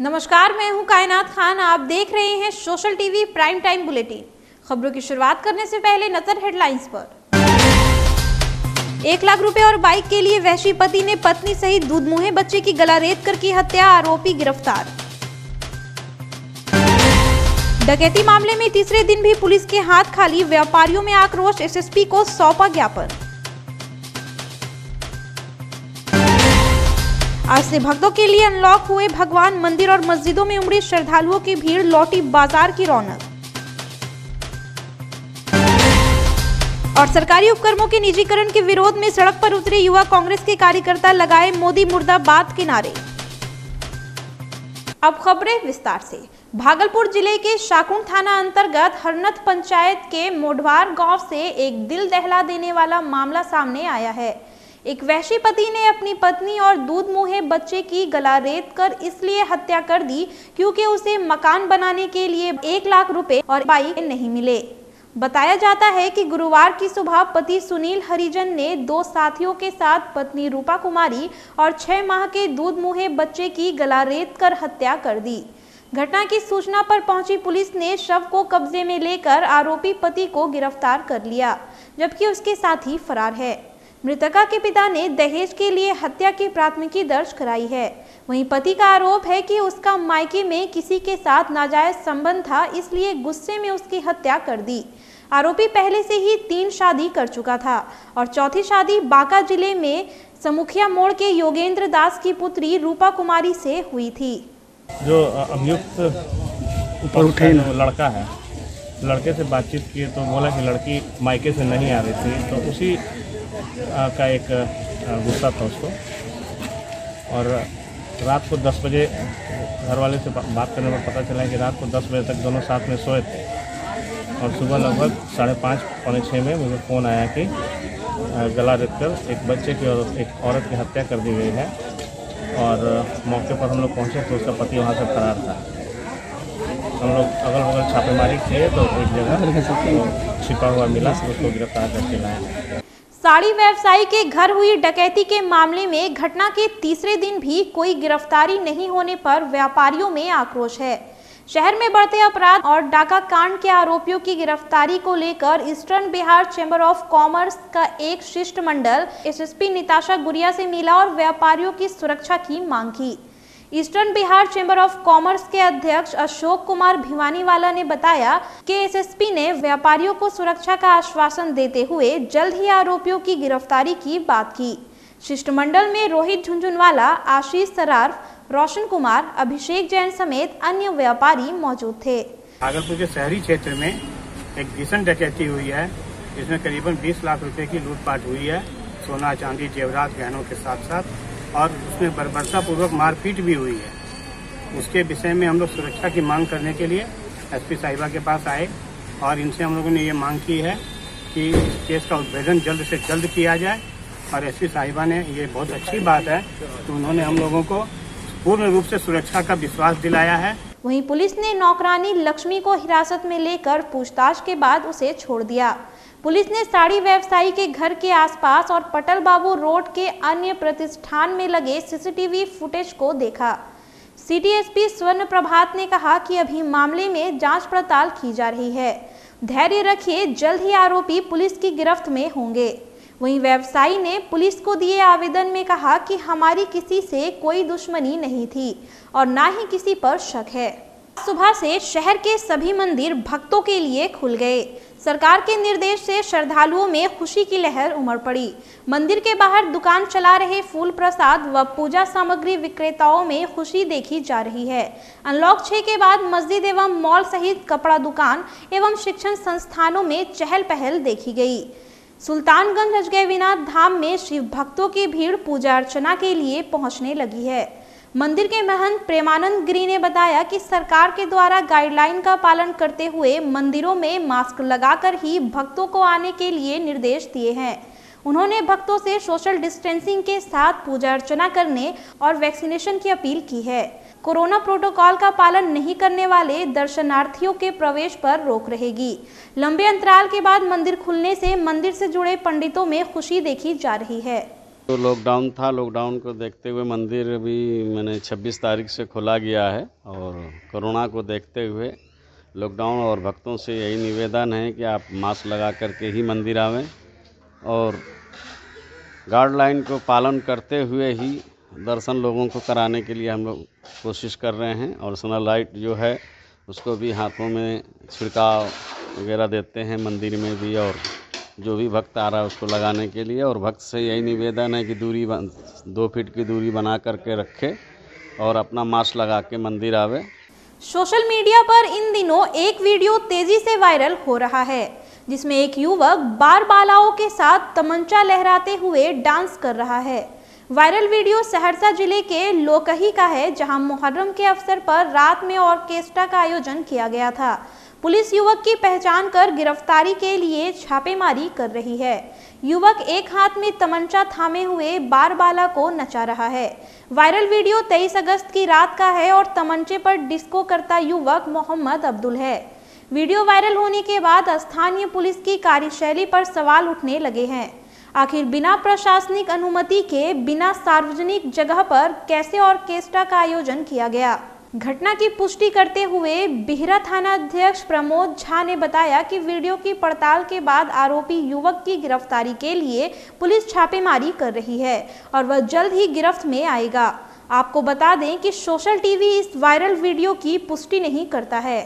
नमस्कार, मैं हूं कायनात खान। आप देख रहे हैं social TV prime time bulletin. खबरों की शुरुआत करने से पहले नजर हेडलाइंस पर। 1 लाख रुपए और बाइक के लिए वहशी पति ने पत्नी सहित दूधमुहे बच्चे की गला रेत कर की हत्या, आरोपी गिरफ्तार। डकैती मामले में तीसरे दिन भी पुलिस के हाथ खाली, व्यापारियों में आक्रोश, एसएसपी को सौंपा ज्ञापन। आज से भक्तों के लिए अनलॉक हुए भगवान मंदिर और मस्जिदों में उमड़ी श्रद्धालुओं की भीड़, लौटी बाजार की रौनक। और सरकारी उपक्रमों के निजीकरण के विरोध में सड़क पर उतरे युवा कांग्रेस के कार्यकर्ता, लगाए मोदी मुर्दाबाद के नारे। अब खबरें विस्तार से। भागलपुर जिले के शाकुंत थाना अंतर्गत हरनत पंचायत के मोडवार गाँव से एक दिल दहला देने वाला मामला सामने आया है। एक वहशी पति ने अपनी पत्नी और दूध मुहे बच्चे की गला रेत कर इसलिए हत्या कर दी क्योंकि उसे मकान बनाने के लिए 1 लाख रुपए और बाइक नहीं मिले। बताया जाता है कि गुरुवार की सुबह पति सुनील हरिजन ने 2 साथियों के साथ पत्नी रूपा कुमारी और 6 माह के दूध मुहे बच्चे की गला रेत कर हत्या कर दी। घटना की सूचना पर पहुंची पुलिस ने शव को कब्जे में लेकर आरोपी पति को गिरफ्तार कर लिया, जबकि उसके साथी फरार है। मृतका के पिता ने दहेज के लिए हत्या की प्राथमिकी दर्ज कराई है। वहीं पति का आरोप है कि उसका मायके में किसी के साथ नाजायज संबंध था, इसलिए गुस्से में उसकी हत्या कर दी। आरोपी पहले से ही 3 शादी कर चुका था और चौथी शादी बांका जिले में समुखिया मोड़ के योगेंद्र दास की पुत्री रूपा कुमारी से हुई थी। जो अभियुक्त ऊपर उठे लड़का है, लड़के से बातचीत किए तो बोला कि लड़की मायके से नहीं आ रही थी, तो उसी का एक गुस्सा था उसको। और रात को 10 बजे घर वाले से बात करने पर पता चला कि रात को 10 बजे तक दोनों साथ में सोए थे और सुबह लगभग 5:30-5:45 में मुझे फ़ोन आया कि गला रेत कर एक बच्चे की और एक औरत की हत्या कर दी गई है। और मौके पर हम लोग पहुँचे तो उसका पति वहाँ से फरार था। हम लोग अगल बगल छापेमारी किए तो एक जगह छिपा हुआ मिला, उसको गिरफ्तार करके लाया। साड़ी व्यवसायी के घर हुई डकैती के मामले में घटना के तीसरे दिन भी कोई गिरफ्तारी नहीं होने पर व्यापारियों में आक्रोश है। शहर में बढ़ते अपराध और डाका कांड के आरोपियों की गिरफ्तारी को लेकर eastern Bihar chamber of commerce का एक शिष्टमंडल एसएसपी निताशा गुरिया से मिला और व्यापारियों की सुरक्षा की मांग की। Eastern Bihar chamber of commerce के अध्यक्ष अशोक कुमार भिवानीवाला ने बताया कि एसएसपी ने व्यापारियों को सुरक्षा का आश्वासन देते हुए जल्द ही आरोपियों की गिरफ्तारी की बात की। शिष्टमंडल में रोहित झुंझुनवाला, आशीष सरार्फ, रोशन कुमार, अभिषेक जैन समेत अन्य व्यापारी मौजूद थे। भागलपुर के शहरी क्षेत्र में एक भीषण डकैती हुई है, जिसमें करीबन 20 लाख रुपए की लूटपाट हुई है, सोना चांदी जेवरात गहनों के साथ साथ, और उसमें बर्बरतापूर्वक मारपीट भी हुई है। उसके विषय में हम लोग सुरक्षा की मांग करने के लिए एसपी साहिबा के पास आए और इनसे हम लोगों ने ये मांग की है कि इस केस का उद्भेदन जल्द से जल्द किया जाए। और एसपी साहिबा ने, ये बहुत अच्छी बात है कि उन्होंने हम लोगों को पूर्ण रूप से सुरक्षा का विश्वास दिलाया है। वहीं पुलिस ने नौकरानी लक्ष्मी को हिरासत में लेकर पूछताछ के बाद उसे छोड़ दिया। पुलिस ने साड़ी व्यवसायी के घर के आसपास और पटल बाबू रोड के अन्य प्रतिष्ठान में लगे सीसीटीवी फुटेज को देखा। सीटीएसपी स्वर्ण प्रभात ने कहा कि अभी मामले में जांच पड़ताल की जा रही है, धैर्य रखिए, जल्द ही आरोपी पुलिस की गिरफ्त में होंगे। वहीं व्यवसायी ने पुलिस को दिए आवेदन में कहा कि हमारी किसी से कोई दुश्मनी नहीं थी और ना ही किसी पर शक है। सुबह से शहर के सभी मंदिर भक्तों के लिए खुल गए। सरकार के निर्देश से श्रद्धालुओं में खुशी की लहर उमड़ पड़ी। मंदिर के बाहर दुकान चला रहे फूल प्रसाद व पूजा सामग्री विक्रेताओं में खुशी देखी जा रही है। अनलॉक 6 के बाद मस्जिद एवं मॉल सहित कपड़ा दुकान एवं शिक्षण संस्थानों में चहल पहल देखी गई। सुल्तानगंज अजगैबीनाथ धाम में शिव भक्तों की भीड़ पूजा अर्चना के लिए पहुंचने लगी है। मंदिर के महंत प्रेमानंद गिरी ने बताया कि सरकार के द्वारा गाइडलाइन का पालन करते हुए मंदिरों में मास्क लगाकर ही भक्तों को आने के लिए निर्देश दिए हैं। उन्होंने भक्तों से सोशल डिस्टेंसिंग के साथ पूजा अर्चना करने और वैक्सीनेशन की अपील की है। कोरोना प्रोटोकॉल का पालन नहीं करने वाले दर्शनार्थियों के प्रवेश पर रोक रहेगी। लंबे अंतराल के बाद मंदिर खुलने से मंदिर से जुड़े पंडितों में खुशी देखी जा रही है। तो लॉकडाउन था, लॉकडाउन को देखते हुए मंदिर अभी मैंने 26 तारीख से खोला गया है और कोरोना को देखते हुए लॉकडाउन और भक्तों से यही निवेदन है कि आप मास्क लगा करके ही मंदिर आवें और गाइडलाइन को पालन करते हुए ही दर्शन लोगों को कराने के लिए हम लोग कोशिश कर रहे हैं। और सैनिटाइज़र जो है उसको भी हाथों में छिड़काव वगैरह देते हैं मंदिर में भी, और जो भी भक्त आ रहा है उसको लगाने के लिए। और भक्त से यही निवेदन है कि 2 फीट की दूरी बना करके रखे और अपना मास्क लगा के मंदिर आवे। सोशल मीडिया पर इन दिनों एक वीडियो तेजी से वायरल हो रहा है जिसमें एक युवक बार बालाओं के साथ तमंचा लहराते हुए डांस कर रहा है। वायरल वीडियो सहरसा जिले के लोकही का है जहां मुहर्रम के अवसर पर रात में ऑर्केस्ट्रा का आयोजन किया गया था। पुलिस युवक की पहचान कर गिरफ्तारी के लिए छापेमारी कर रही है। युवक एक हाथ में तमंचा थामे हुए बारबाला को नचा रहा है। वायरल वीडियो 23 अगस्त की रात का है और तमंचे पर डिस्को करता युवक मोहम्मद अब्दुल है। वीडियो वायरल होने के बाद स्थानीय पुलिस की कार्यशैली पर सवाल उठने लगे हैं। आखिर बिना प्रशासनिक अनुमति के बिना सार्वजनिक जगह पर कैसे ऑर्केस्ट्रा का आयोजन किया गया। घटना की पुष्टि करते हुए बिहरा थाना अध्यक्ष प्रमोद झा ने बताया कि वीडियो की पड़ताल के बाद आरोपी युवक की गिरफ्तारी के लिए पुलिस छापेमारी कर रही है और वह जल्द ही गिरफ्त में आएगा। आपको बता दें कि सोशल टीवी इस वायरल वीडियो की पुष्टि नहीं करता है।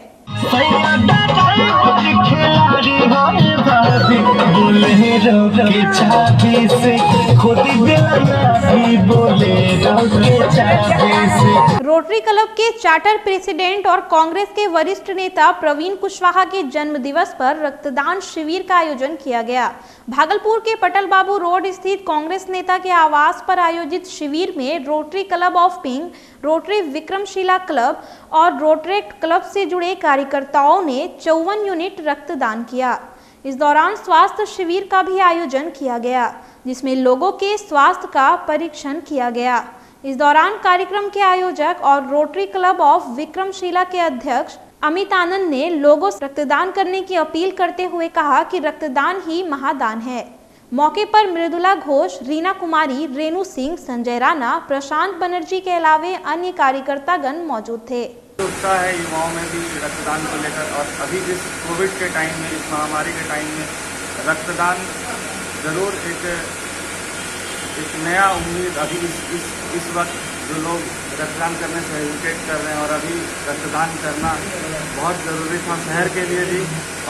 रोटरी क्लब के चार्टर प्रेसिडेंट और कांग्रेस के वरिष्ठ नेता प्रवीण कुशवाहा के जन्म दिवस पर रक्तदान शिविर का आयोजन किया गया। भागलपुर के पटल बाबू रोड स्थित कांग्रेस नेता के आवास पर आयोजित शिविर में रोटरी क्लब ऑफ पिंग, रोटरी विक्रमशिला क्लब और रोटरेक्ट क्लब से जुड़े कार्यकर्ताओं ने 54 यूनिट रक्तदान किया। इस दौरान स्वास्थ्य शिविर का भी आयोजन किया गया जिसमें लोगों के स्वास्थ्य का परीक्षण किया गया। इस दौरान कार्यक्रम के आयोजक और रोटरी क्लब ऑफ विक्रमशिला के अध्यक्ष अमित आनंद ने लोगों से रक्तदान करने की अपील करते हुए कहा कि रक्तदान ही महादान है। मौके पर मृदुला घोष, रीना कुमारी, रेणु सिंह, संजय राणा, प्रशांत बनर्जी के अलावे अन्य कार्यकर्तागण मौजूद थे। उत्साह है युवाओं में भी रक्तदान को लेकर, और अभी जिस कोविड के टाइम में, इस महामारी के टाइम में रक्तदान ज़रूर एक नया उम्मीद अभी इस वक्त जो लोग रक्तदान करने से हेजिटेट कर रहे हैं, और अभी रक्तदान करना बहुत ज़रूरी था शहर के लिए भी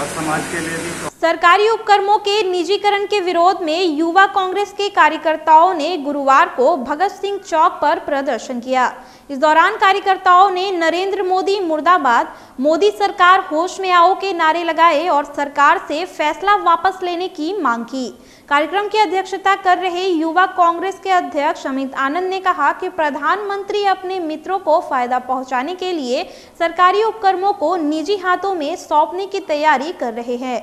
और समाज के लिए भी। सरकारी उपक्रमों के निजीकरण के विरोध में युवा कांग्रेस के कार्यकर्ताओं ने गुरुवार को भगत सिंह चौक पर प्रदर्शन किया। इस दौरान कार्यकर्ताओं ने नरेंद्र मोदी मुर्दाबाद, मोदी सरकार होश में आओ के नारे लगाए और सरकार से फैसला वापस लेने की मांग की। कार्यक्रम की अध्यक्षता कर रहे युवा कांग्रेस के अध्यक्ष अमित आनंद ने कहा कि प्रधानमंत्री अपने मित्रों को फायदा पहुंचाने के लिए सरकारी उपक्रमों को निजी हाथों में सौंपने की तैयारी कर रहे हैं।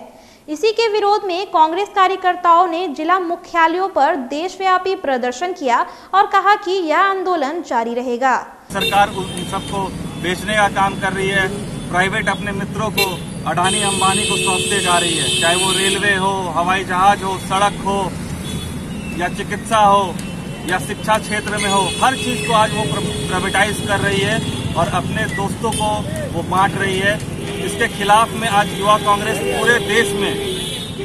इसी के विरोध में कांग्रेस कार्यकर्ताओं ने जिला मुख्यालयों पर देशव्यापी प्रदर्शन किया और कहा कि यह आंदोलन जारी रहेगा। सरकार उन सबको बेचने का काम कर रही है, प्राइवेट अपने मित्रों को अडानी अंबानी को सौंपते जा रही है, चाहे वो रेलवे हो, हवाई जहाज हो, सड़क हो या चिकित्सा हो या शिक्षा क्षेत्र में हो, हर चीज को आज वो प्राइवेटाइज कर रही है और अपने दोस्तों को वो बांट रही है। इसके खिलाफ में आज युवा कांग्रेस पूरे देश में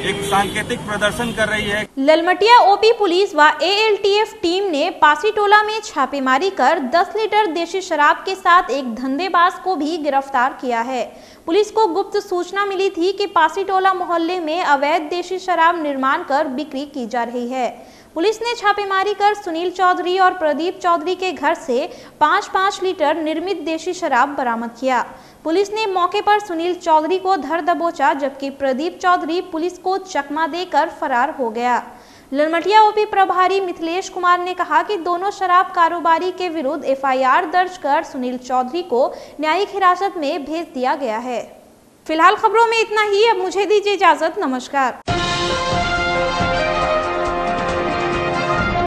एक सांकेतिक प्रदर्शन कर रही है। ललमटिया ओपी पुलिस व एएलटीएफ टीम ने पासीटोला में छापेमारी कर 10 लीटर देशी शराब के साथ एक धंधेबाज को भी गिरफ्तार किया है। पुलिस को गुप्त सूचना मिली थी कि पासीटोला मोहल्ले में अवैध देशी शराब निर्माण कर बिक्री की जा रही है। पुलिस ने छापेमारी कर सुनील चौधरी और प्रदीप चौधरी के घर से 5-5 लीटर निर्मित देशी शराब बरामद किया। पुलिस ने मौके पर सुनील चौधरी को धर दबोचा जबकि प्रदीप चौधरी पुलिस को चकमा देकर फरार हो गया। ललमटिया ओपी प्रभारी मिथिलेश कुमार ने कहा कि दोनों शराब कारोबारी के विरुद्ध एफआईआर दर्ज कर सुनील चौधरी को न्यायिक हिरासत में भेज दिया गया है। फिलहाल खबरों में इतना ही, अब मुझे दीजिए इजाजत, नमस्कार।